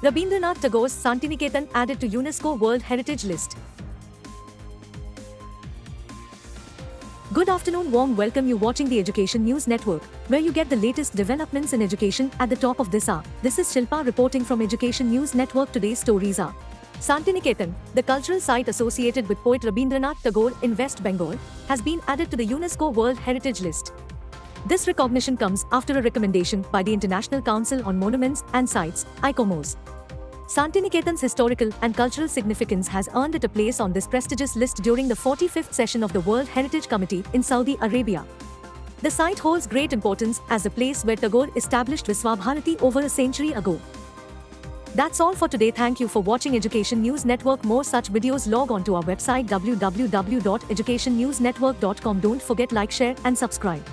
Rabindranath Tagore's Santiniketan added to UNESCO World Heritage List. Good afternoon, warm welcome you watching the Education News Network, where you get the latest developments in education at the top of this hour. This is Shilpa reporting from Education News Network. Today's stories are: Santiniketan, the cultural site associated with poet Rabindranath Tagore in West Bengal, has been added to the UNESCO World Heritage List. This recognition comes after a recommendation by the International Council on Monuments and Sites, ICOMOS. Santiniketan's historical and cultural significance has earned it a place on this prestigious list during the 45th session of the World Heritage Committee in Saudi Arabia. The site holds great importance as a place where Tagore established Visva-Bharati over a century ago. That's all for today. Thank you for watching Education News Network. More such videos, log on to our website www.educationnewsnetwork.com. Don't forget, like, share and subscribe.